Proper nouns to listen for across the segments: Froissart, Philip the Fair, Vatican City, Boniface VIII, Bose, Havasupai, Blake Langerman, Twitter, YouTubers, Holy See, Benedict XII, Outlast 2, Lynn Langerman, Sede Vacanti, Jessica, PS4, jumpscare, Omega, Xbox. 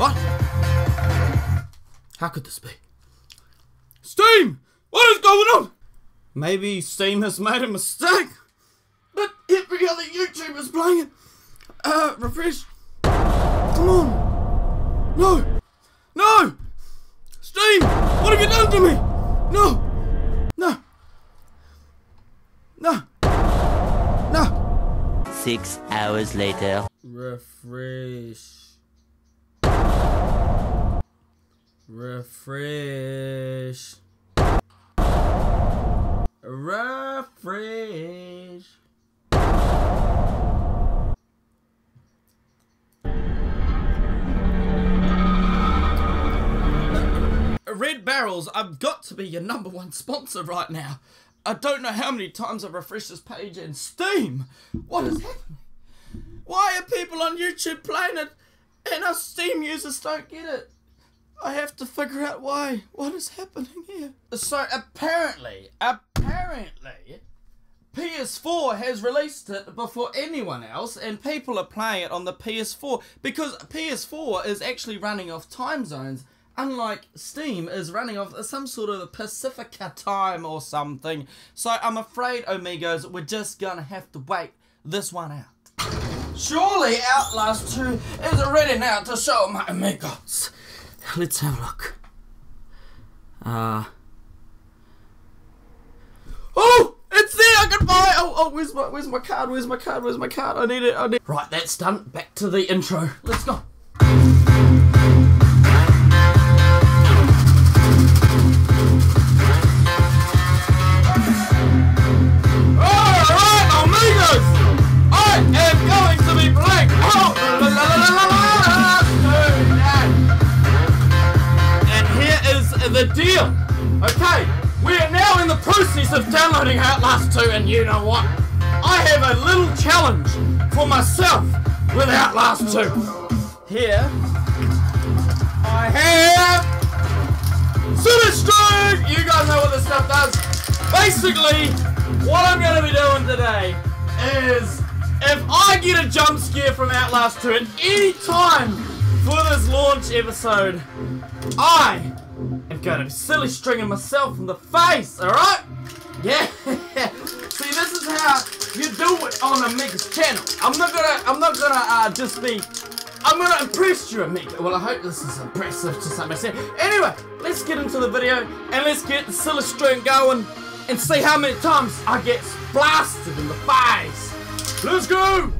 What? How could this be? Steam! What is going on? Maybe Steam has made a mistake, but every other YouTuber is playing it. Refresh. Come on. No. No! Steam! What have you done to me? No! No! No! No! 6 hours later. Refresh. Refresh. Refresh. Red Barrels, I've got to be your #1 sponsor right now. I don't know how many times I've refreshed this page in Steam. What is happening? Why are people on YouTube playing it and us Steam users don't get it? I have to figure out why. What is happening here? So apparently, PS4 has released it before anyone else and people are playing it on the PS4 because PS4 is actually running off time zones, unlike Steam is running off some sort of Pacifica time or something. So I'm afraid, Omegos, we're just gonna have to wait this one out. Surely Outlast 2 is ready now to show my Omegos. Let's have a look. Oh! It's there! I can buy it! Oh, where's my card? Where's my card? Where's my card? I need it, I need it. Right, that's done. Back to the intro. Let's go. The deal. Okay, we are now in the process of downloading Outlast 2, and you know what? I have a little challenge for myself with Outlast 2. Here, I have Super Strobe. You guys know what this stuff does. Basically, what I'm going to be doing today is if I get a jump scare from Outlast 2 at any time for this launch episode, I am going to be silly stringing myself in the face, alright? Yeah. See, this is how you do it on Omega's channel. I'm gonna impress you, Omega. Well, I hope this is impressive to some extent. Anyway, let's get into the video and let's get the silly string going and see how many times I get blasted in the face. Let's go!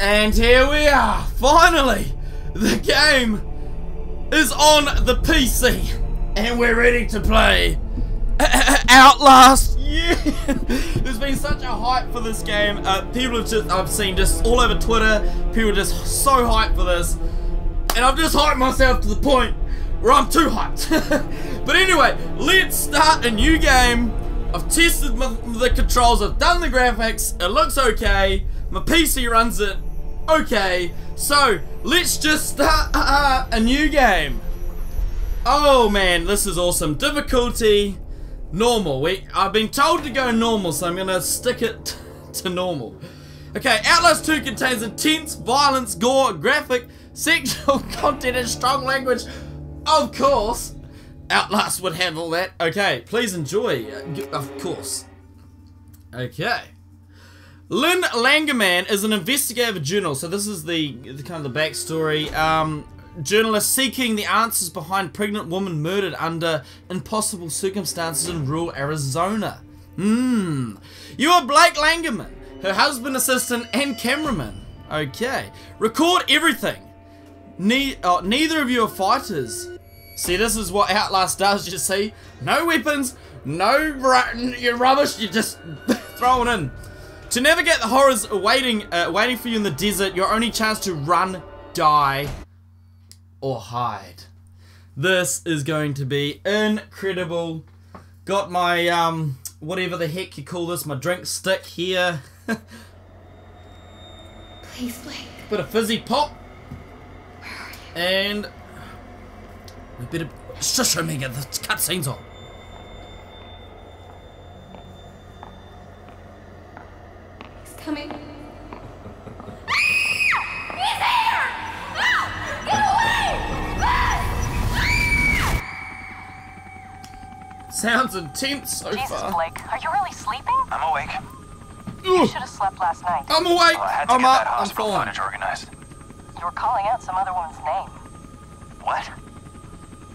And here we are, finally! The game is on the PC, and we're ready to play Outlast. Yeah! There's been such a hype for this game. People have I've seen just all over Twitter, people are just so hyped for this, and I've just hyped myself to the point where I'm too hyped. But anyway, let's start a new game. I've tested the controls, I've done the graphics, it looks okay, my PC runs it. Okay, so let's just start a new game. Oh man, this is awesome. Difficulty, normal. I've been told to go normal, so I'm gonna stick it to normal. Okay, Outlast 2 contains intense violence, gore, graphic, sexual content and strong language. Of course, Outlast would have all that. Okay, please enjoy, of course. Okay. Lynn Langerman is an investigative journalist, so this is the kind of the backstory. Journalist seeking the answers behind pregnant woman murdered under impossible circumstances in rural Arizona. You are Blake Langerman, her husband, assistant, and cameraman. Okay. Record everything. Neither of you are fighters. See, this is what Outlast does, you see. No weapons, no rubbish, you're just throwing in. To navigate the horrors waiting for you in the desert, your only chance to run, die, or hide. This is going to be incredible. Got my, whatever the heck you call this, my drink stick here. Please, Blake. Bit of fizzy pop. Where are you? And we better... Shush, Omega, the cutscene's on. coming. Sounds intense so Jesus, far. Jesus, Blake, are you really sleeping? I'm awake. You should have slept last night. I'm awake. Well, I had to I'm get up. That hospital I'm footage organized. You were calling out some other woman's name. What?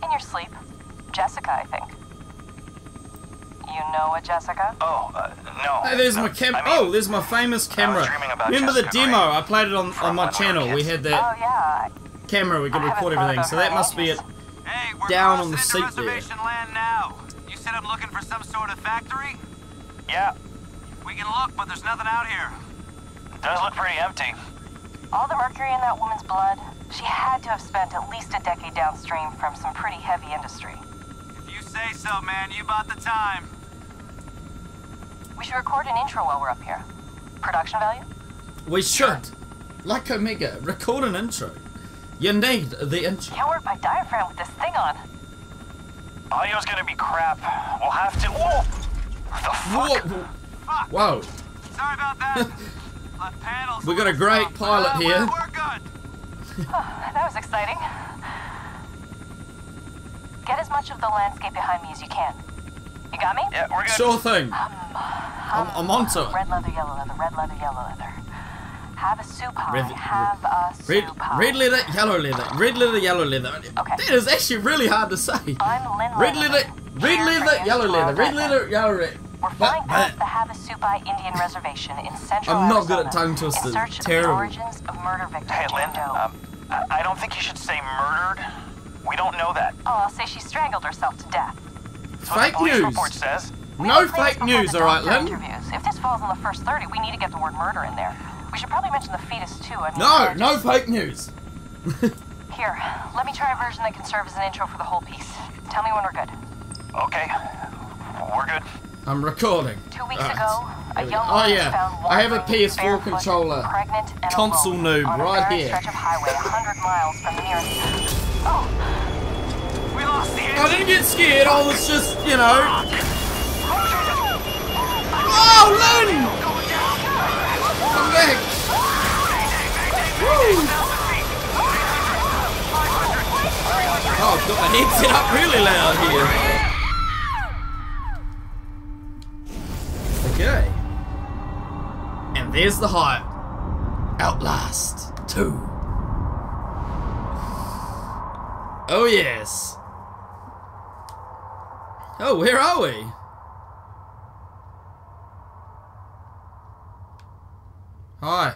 In your sleep, Jessica, I think. You know a Jessica? Oh, no. Hey, there's my camera. I mean, oh, there's my famous camera. I was dreaming about Remember Jessica the demo? Green. I played it on my channel. We had that camera. We could record everything. So that must be it. Hey, we're down on the seat reservation there. Land now. You said I'm looking for some sort of factory? Yeah. We can look, but there's nothing out here. It does look pretty empty. All the mercury in that woman's blood, she had to have spent at least a decade downstream from some pretty heavy industry. If you say so, man, you bought the time. We should record an intro while we're up here. Production value? We should. Like Omega, record an intro. You need the intro. Can't work my diaphragm with this thing on. Audio's gonna be crap. We'll have to. Whoa! What the fuck? Whoa! Sorry about that. We got a great pilot here. We're good. That was exciting. Get as much of the landscape behind me as you can. You got me? Yeah, we're good. Sure thing. I'm onto it. Red leather, yellow leather. Red leather, yellow leather. Havasupai. Red leather, yellow leather. Red leather, yellow leather. Okay. That is actually really hard to say. I'm Lynn Langerman. Red leather, yellow leather. Red leather, yellow leather. We're flying past the Havasupai Indian Reservation in central Arizona. I'm not good at tongue twisters. Terrible. Of the origins of murder victim. Hey, Lynn, I don't think you should say murdered. We don't know that. Oh, I'll say she strangled herself to death. Fake news. Says. No fake news, all right, Lynn. If this falls on the first 30, we need to get the word murder in there. We should probably mention the fetus, too. I mean, no fake news. Here, let me try a version that can serve as an intro for the whole piece. Tell me when we're good. Okay, we're good. I'm recording. 2 weeks ago, a young woman found I have a PS4 controller. Pregnant and console noob right here. Stretch of highway, 100 miles from the nearest. Oh. We lost the engine. I didn't get scared. I was just, you know. Oh, Lynn! I'm back! Woo! Oh, got my headset up really loud here. Okay. And there's the hype. Outlast 2. Oh, yes. Oh, where are we? Hi.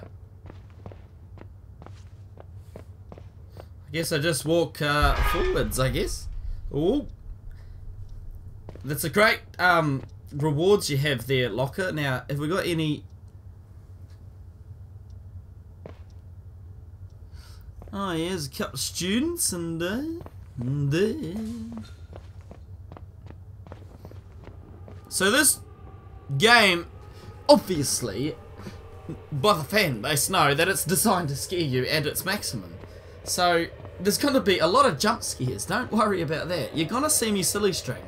I guess I just walk forwards, I guess. Ooh. That's a great rewards you have there, Locker. Now, have we got any... Oh, yeah, there's a couple of students and So this game, obviously... by the fan base know that it's designed to scare you at its maximum. So there's gonna be a lot of jump scares, don't worry about that. You're gonna see me silly string.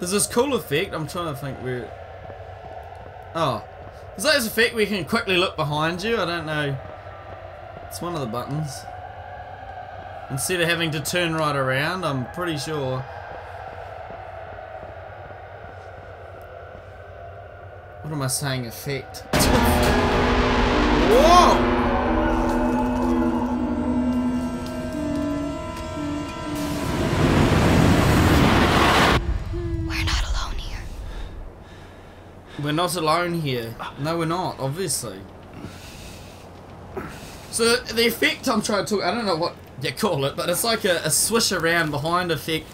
There's this cool effect, I'm trying to think where... Oh. There's this effect where you can quickly look behind you, I don't know. It's one of the buttons. Instead of having to turn right around, I'm pretty sure. What am I saying? Effect. Whoa! We're not alone here. We're not alone here. No, we're not, obviously. So, the effect I'm trying to talk, I don't know what you call it, but it's like a swish around behind effect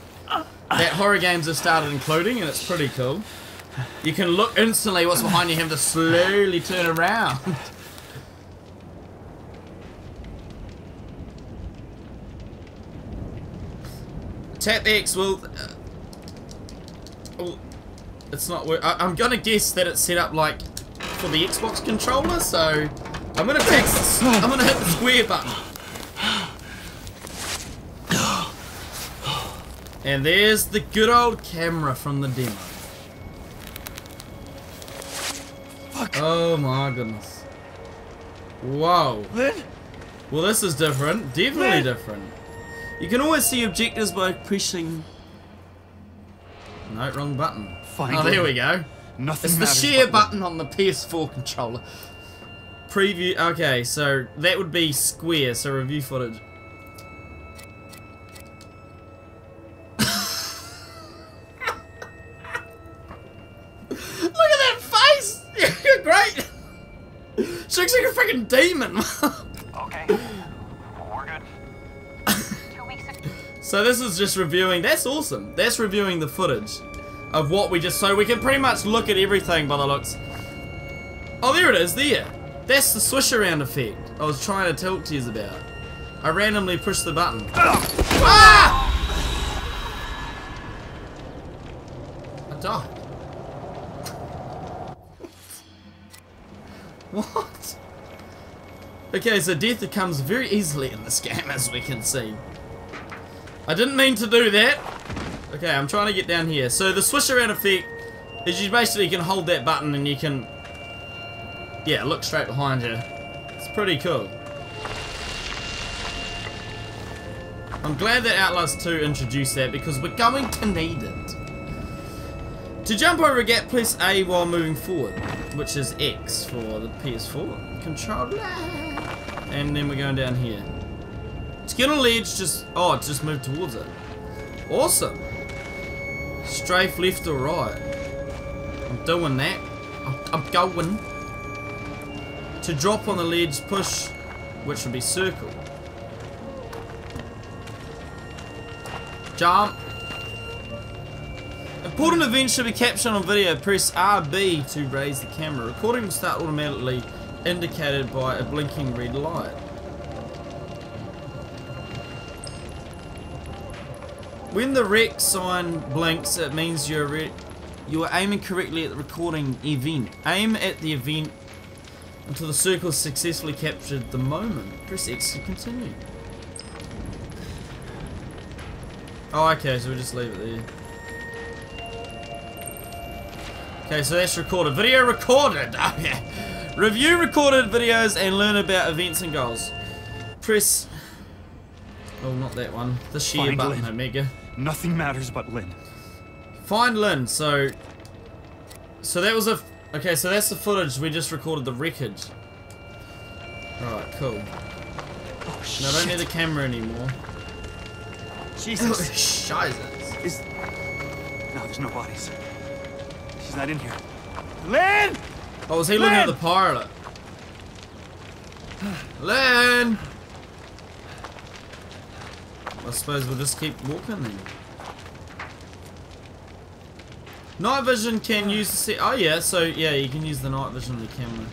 that horror games have started including, and it's pretty cool. You can look instantly what's behind you, have to slowly turn around. Tap X will... oh, it's not... I'm gonna guess that it's set up like for the Xbox controller, so I'm gonna hit the square button. And there's the good old camera from the demo. Fuck. Oh my goodness. Wow. Lynn? Well, this is different. Definitely Lynn? Different. You can always see objectives by pressing... No, wrong button. Finally. Oh, there we go. Nothing it's the share button on the PS4 controller. Preview. Okay, so that would be square, so review footage. She looks like a freaking demon. Okay, we're good. 2 weeks ago. So this is just reviewing. That's awesome. That's reviewing the footage of what we just. So we can pretty much look at everything by the looks. Oh, there it is. There. That's the swish around effect I was trying to talk to you about. I randomly pushed the button. Ah! I died. What? Okay, so death comes very easily in this game, as we can see. I didn't mean to do that. Okay, I'm trying to get down here. So the swish around effect is you basically can hold that button and you can... Yeah, look straight behind you. It's pretty cool. I'm glad that Outlast 2 introduced that because we're going to need it. To jump over a gap, press A while moving forward, which is X for the PS4 controller. And then we're going down here. To get on a ledge, just move towards it. Awesome. Strafe left or right. I'm doing that. I'm going. To drop on the ledge, push, which would be circle. Jump. Important events should be captured on video. Press RB to raise the camera. Recording will start automatically, indicated by a blinking red light. When the rec sign blinks, it means you are aiming correctly at the recording event. Aim at the event until the circle has successfully captured the moment. Press X to continue. Oh, okay, so we'll just leave it there. Okay, so that's recorded. Video recorded! Okay. Review recorded videos and learn about events and goals. Press... Oh, not that one. The share button, Omega. Nothing matters but Lynn. Find Lynn, so... So that was a... Okay, so that's the footage. We just recorded the wreckage. Alright, cool. Oh, shit. I don't need the camera anymore. Jesus. Shizzes. Is... No, there's no bodies. She's not in here. Lynn! Oh, was he looking at the pilot? Lynn! I suppose we'll just keep walking then. Night vision can use the set. Oh yeah, so yeah, you can use the night vision on the camera.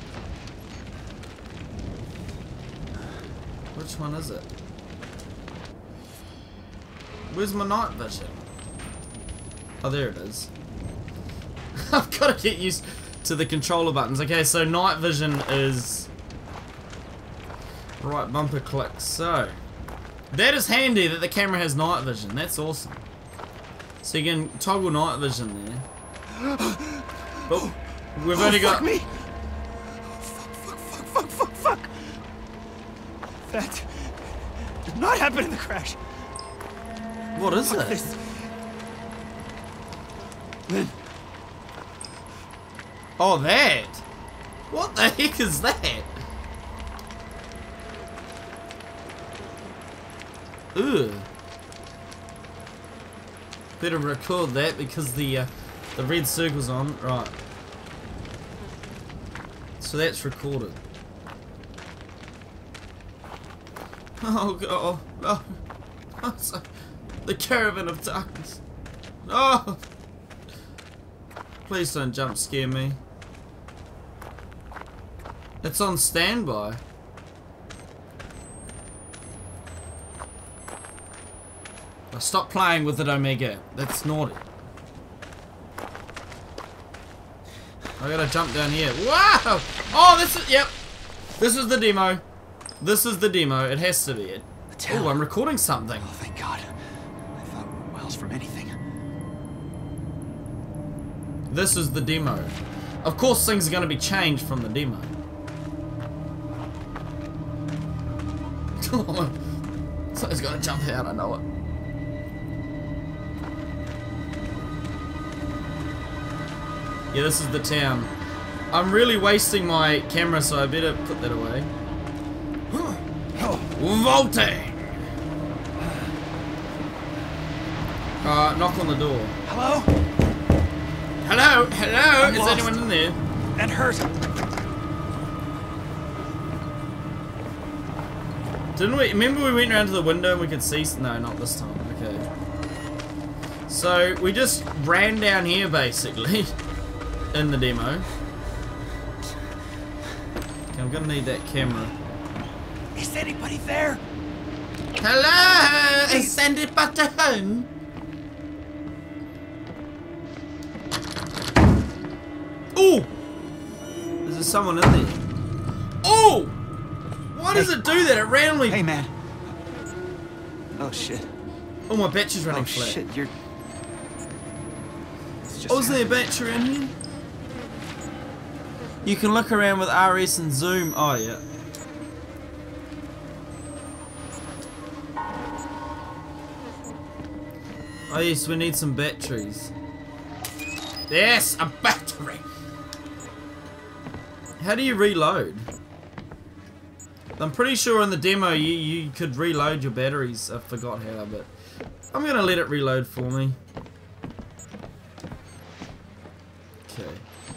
Which one is it? Where's my night vision? Oh, there it is. I've got to get used to the controller buttons. Okay, so night vision is right bumper click. So that is handy that the camera has night vision. That's awesome. So you can toggle night vision there. But we've only got me. Fuck. That did not happen in the crash. What is this? Oh, that! What the heck is that? Ugh. Better record that because the red circle's on. Right. So that's recorded. Oh god! Oh, oh sorry. The caravan of darkness. Oh! Please don't jump scare me. It's on standby. Oh, stop playing with it, Omega. That's naughty. I gotta jump down here. Wow! Oh, this is... Yep. This is the demo. This is the demo. It has to be it. Oh, I'm recording something. Oh, thank God. I thought, well, miles from anything. This is the demo. Of course things are going to be changed from the demo. Something's going to jump out, I know it. Yeah, this is the town. I'm really wasting my camera, so I better put that away. Vaulting! Knock on the door. Hello? Hello? Hello? I'm lost. Anyone in there? And hurt. Didn't we? Remember we went around to the window and we could see? No, not this time. Okay. So, we just ran down here, basically. In the demo. Okay, I'm gonna need that camera. Is anybody there? Hello! Is anybody home? Ooh! Is there someone in there? Ooh! Why does it do that? It randomly... Hey, man. Oh, shit. Oh, my battery's running flat. Oh, shit, you're... Oh, is there a battery in here? You can look around with RS and zoom. Oh, yeah. Oh yes, we need some batteries. Yes, a battery! How do you reload? I'm pretty sure in the demo you could reload your batteries. I forgot how, but I'm gonna let it reload for me. Okay.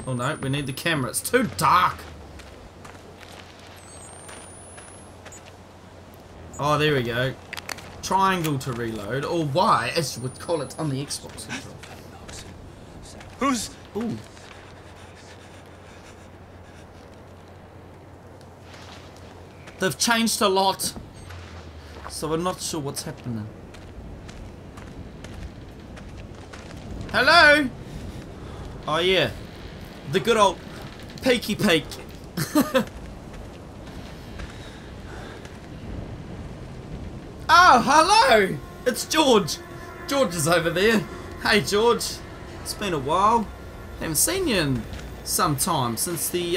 Oh no, we need the camera. It's too dark! Oh, there we go. Triangle to reload, or Y, as you would call it on the Xbox control. Who's... Ooh. They've changed a lot, so we're not sure what's happening. Hello? Oh yeah, the good old peeky peek. Oh, hello! It's George! George is over there. Hey, George. It's been a while. Haven't seen you in some time since the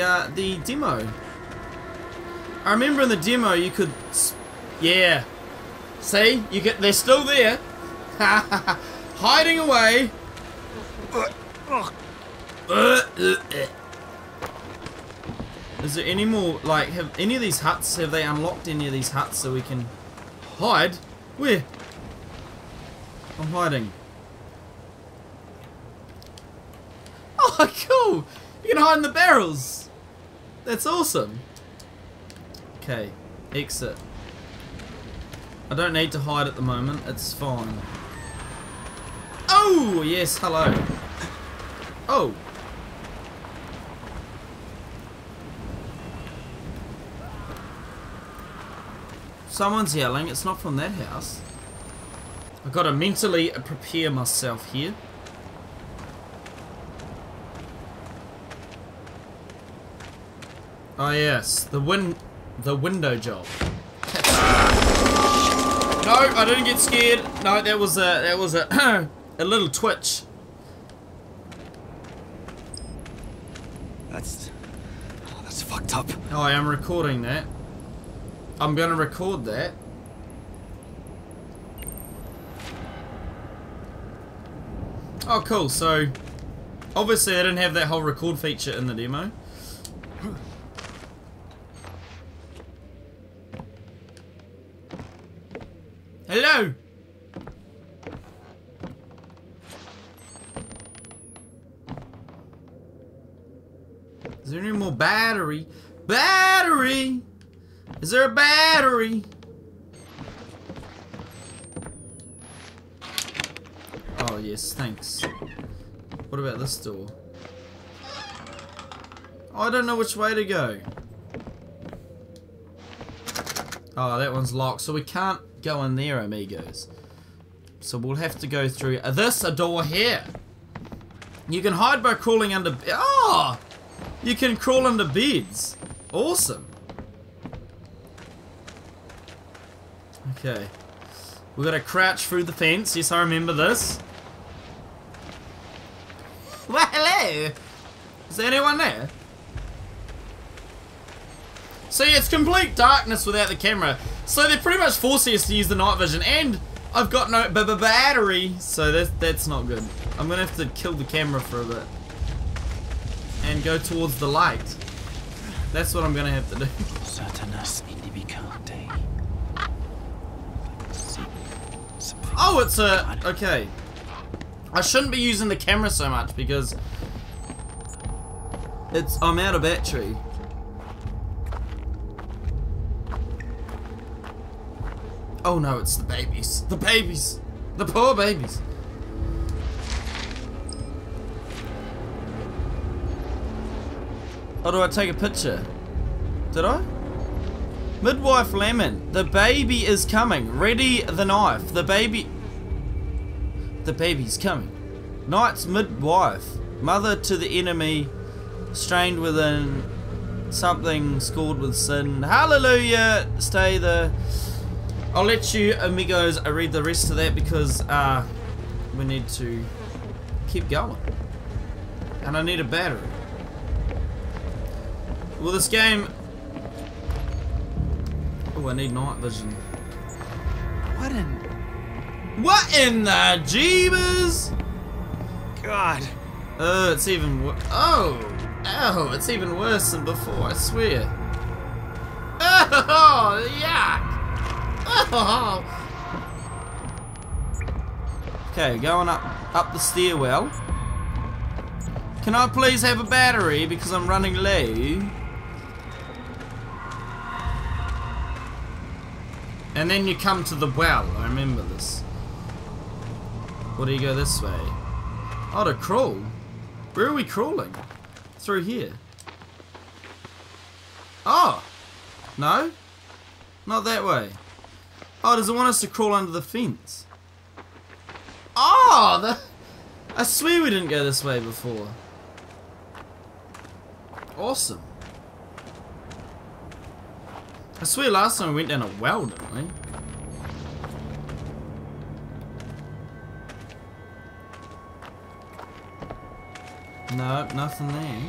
demo. I remember in the demo you could... Yeah. See? You get, they're still there. Hiding away. Is there any more... Like, have any of these huts... Have they unlocked any of these huts so we can... Hide? Where? I'm hiding. Oh, cool! You can hide in the barrels! That's awesome! Okay, exit. I don't need to hide at the moment, it's fine. Oh, yes, hello. Oh. Someone's yelling, it's not from that house. I've got to mentally prepare myself here. Oh yes, the window job. No, I didn't get scared. No, that was a a little twitch. That's fucked up. Oh, I am recording that. I'm gonna record that. Oh cool, so obviously I didn't have that whole record feature in the demo. Hello! Is there any more battery? Battery! Is there a battery? Oh yes, thanks. What about this door? Oh, I don't know which way to go. Oh, that one's locked, so we can't go in there, amigos. So we'll have to go through this door here. You can hide by crawling under... Oh! You can crawl under beds. Awesome. Okay, We gotta crouch through the fence. Yes, I remember this. Well, hello! Is there anyone there? See, it's complete darkness without the camera. So they're pretty much forcing us to use the night vision. And I've got no battery. So that's not good. I'm gonna have to kill the camera for a bit. And go towards the light. That's what I'm gonna have to do. Oh, it's a... Okay. I shouldn't be using the camera so much because... I'm out of battery. Oh no, it's the babies. The babies! The poor babies! Oh, do I take a picture? Did I? Midwife Lemon. The baby is coming. Ready the knife. The baby... The baby's coming. Knight's midwife. Mother to the enemy. Strained within. Something scored with sin. Hallelujah! Stay the... I'll let you, amigos, read the rest of that because we need to keep going. And I need a battery. Well, this game... Oh, I need night vision. What in the jeebus? God. Oh, it's even... Oh, it's even worse than before, I swear. Oh, yuck! Okay, going up the stairwell. Can I please have a battery because I'm running low? And then you come to the well. I remember this. Or do you go this way? Oh, to crawl. Where are we crawling? Through here. Oh, no, not that way. Oh, does it want us to crawl under the fence? Oh! I swear we didn't go this way before. Awesome. I swear last time we went down a well, didn't we? No, nothing there.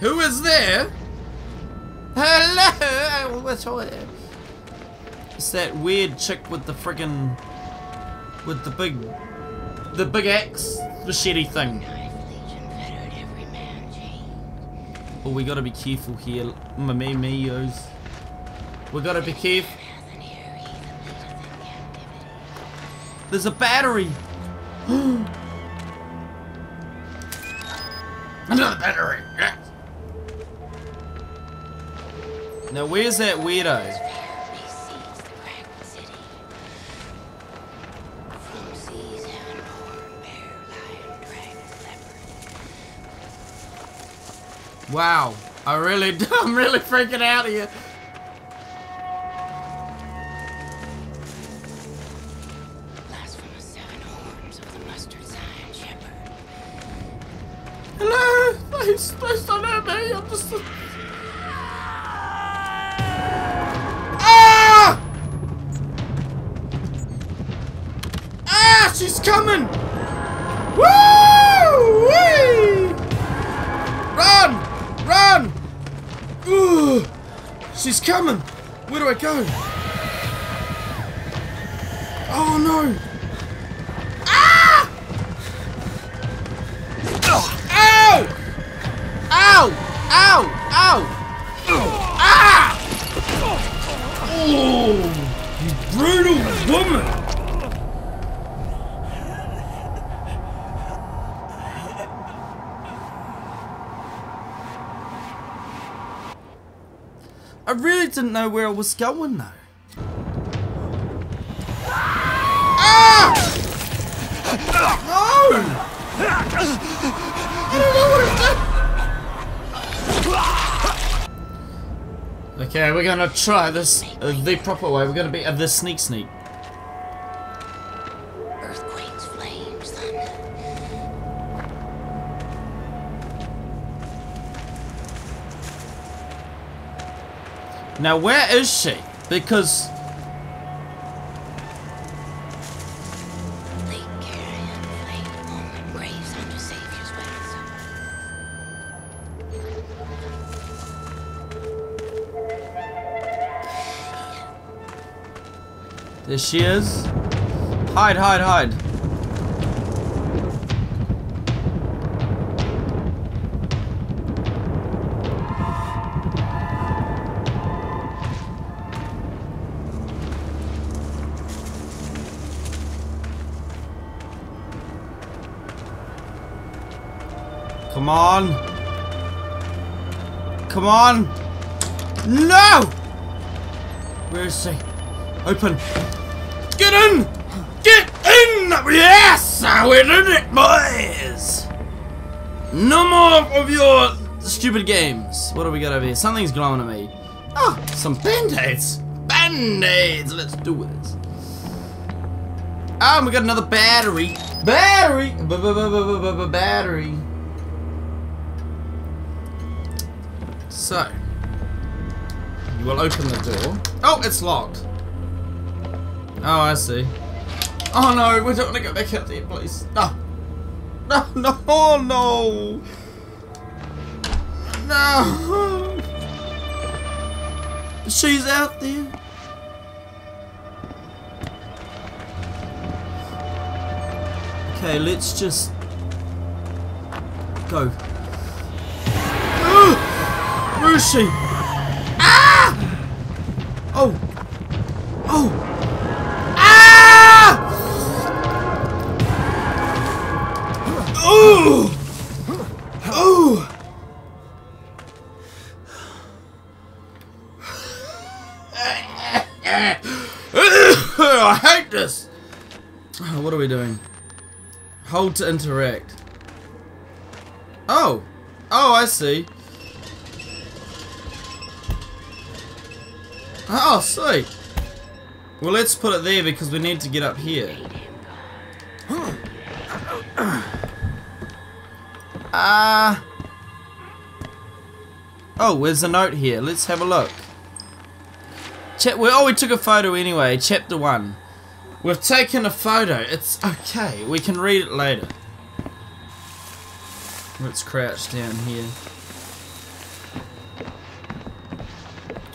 Who is there? Hello! What's all there? It's that weird chick with the friggin' with the big axe machete thing. Oh, we gotta be careful here, mamimos. We gotta be careful. There's a battery. Another battery. Now where's that weirdo? Wow, I'm really freaking out here. Blast from the seven horns of the mustard sign shepherd. Hello, please don't hurt me. I'm just. She's coming! Woo-wee! Run! Run! Ooh! She's coming! Where do I go? Oh no! Ah! Ow! Ow! Ow! Ow! Ah! Oh! You brutal woman! I really didn't know where I was going though. Ah! No! I don't know what it's like. Okay, we're gonna try this the proper way. We're gonna be the sneak. Earthquakes, flames, thunder. Now, where is she? Because... there she is. Hide, hide, hide. Come on. Come on. No! Where is she? Open. Get in! Get in! Yes! We're in it, boys! No more of your stupid games. What do we got over here? Something's glowing at me. Oh, some band-aids. Band-aids! Let's do this. Oh, we got another battery. Battery! Battery. So, you will open the door. Oh, it's locked. Oh, I see. Oh no, we don't want to go back out there, please. No. No, no, oh, no. No. She's out there. Okay, let's just go. Ooh! Where is she? Ah! Oh. Oh. Ooh! Ooh! I hate this! Oh, what are we doing? Hold to interact. Oh! Oh, I see. Oh, sweet! Well, let's put it there because we need to get up here. Oh, there's a note here. Let's have a look. We took a photo anyway. Chapter 1. We've taken a photo. It's okay. We can read it later. Let's crouch down here.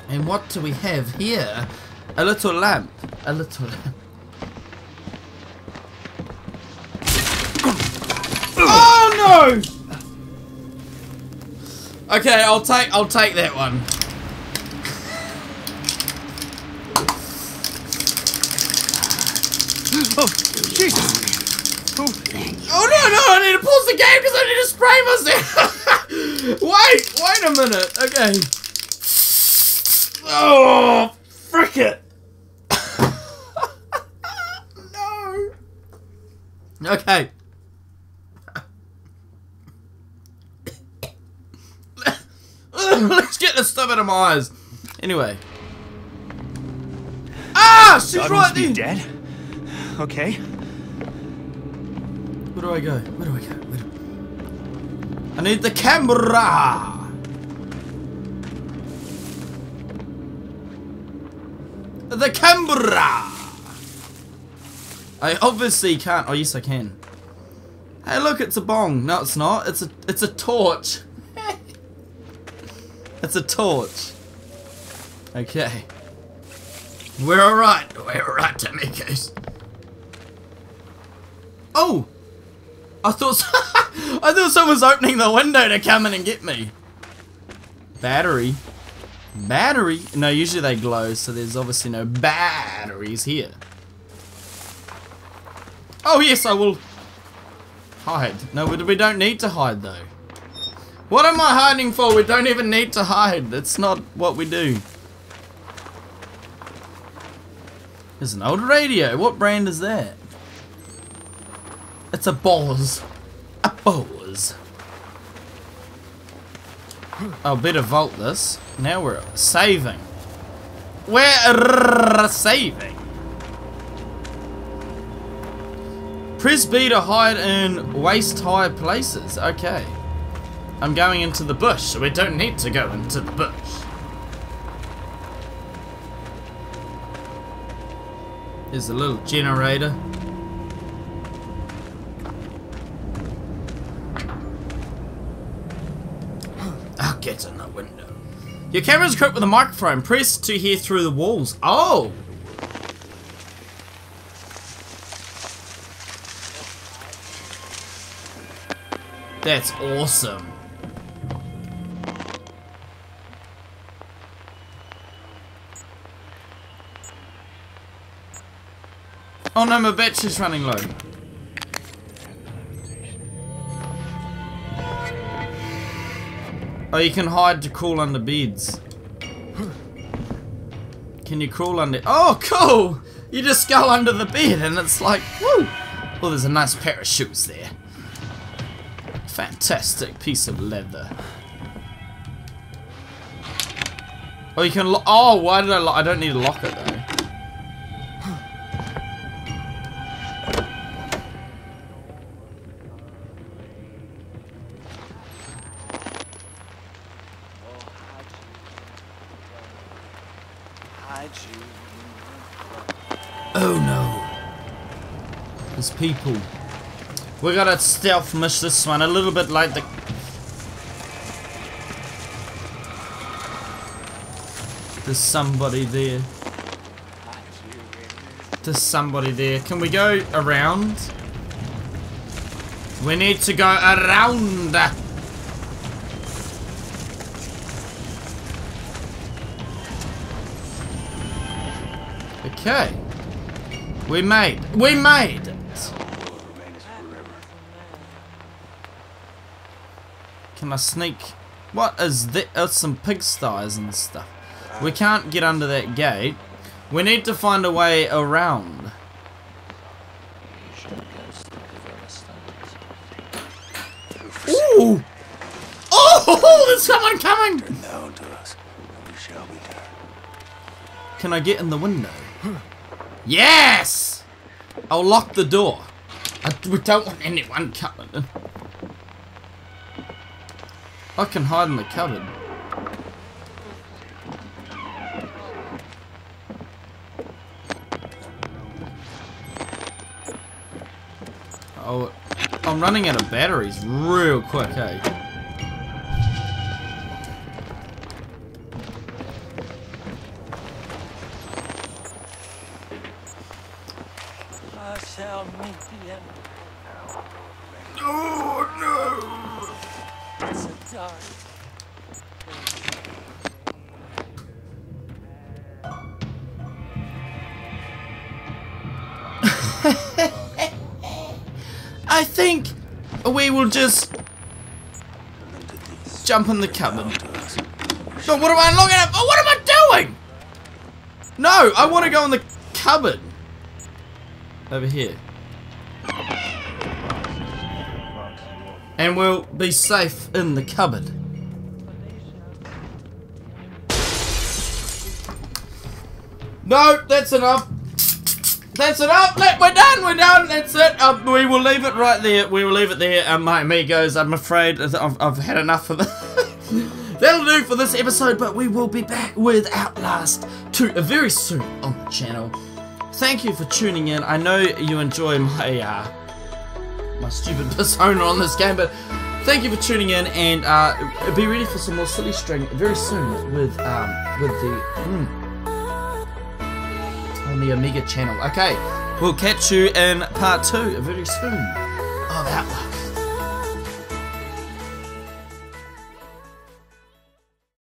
And what do we have here? A little lamp. A little lamp. Oh, no! Okay, I'll take that one. Oh, Jesus! Oh no, no! I need to pause the game because I need to spray myself. Wait a minute. Okay. Oh, frick it! No. Okay. Let's get the stuff out of my eyes. Anyway. Ah! She's right there! Dead? Okay. Where do I go? Where do I go? I need the camera! The camera! I obviously can't. Oh, yes, I can. Hey, look, it's a bong. No, it's not. It's a torch. It's a torch. Okay. We're alright. We're alright, amigos. Oh! I thought someone was opening the window to come in and get me. Battery. Battery? No, usually they glow, so there's obviously no batteries here. Oh, yes, I will hide. No, we don't need to hide, though. What am I hiding for? We don't even need to hide. That's not what we do. There's an old radio. What brand is that? It's a Bose. A Bose. I'll better vault this. Now we're saving. We're saving. Press B to hide in waist-high places. Okay. I'm going into the bush, so we don't need to go into the bush. There's a little generator. I'll get in the window. Your camera is equipped with a microphone. Press to hear through the walls. Oh! That's awesome. Oh no, my battery's running low. Oh, you can hide to crawl under beds. Can you crawl under? Oh, cool! You just go under the bed and it's like, woo! Well, there's a nice pair of shoes there. Fantastic piece of leather. Oh, you can lock. Oh, why did I lock? I don't need to lock it though. People, we got a stealth mission. This one a little bit like the. There's somebody there. There's somebody there. Can we go around? We need to go around. Okay. We made. We made. Can I sneak? What is that? Oh, some pigsties and stuff. We can't get under that gate. We need to find a way around. Ooh! Oh, there's someone coming! Can I get in the window? Yes! I'll lock the door. We don't want anyone coming in. I can hide in the cupboard. Oh, I'm running out of batteries real quick, hey. I think we will just jump in the cupboard. So what am I looking at? Oh, what am I doing? No, I want to go in the cupboard. Over here. And we'll be safe in the cupboard. No, that's enough. That's enough. We're done. We're done. That's it. We will leave it right there. We will leave it there. My amigos, I'm afraid I've had enough of this. That'll do for this episode. But we will be back with Outlast 2 very soon on the channel. Thank you for tuning in. I know you enjoy my my stupid persona on this game, but thank you for tuning in. And be ready for some more silly string very soon with the. On the Omega channel. Okay, we'll catch you in part 2 very soon of Outlast.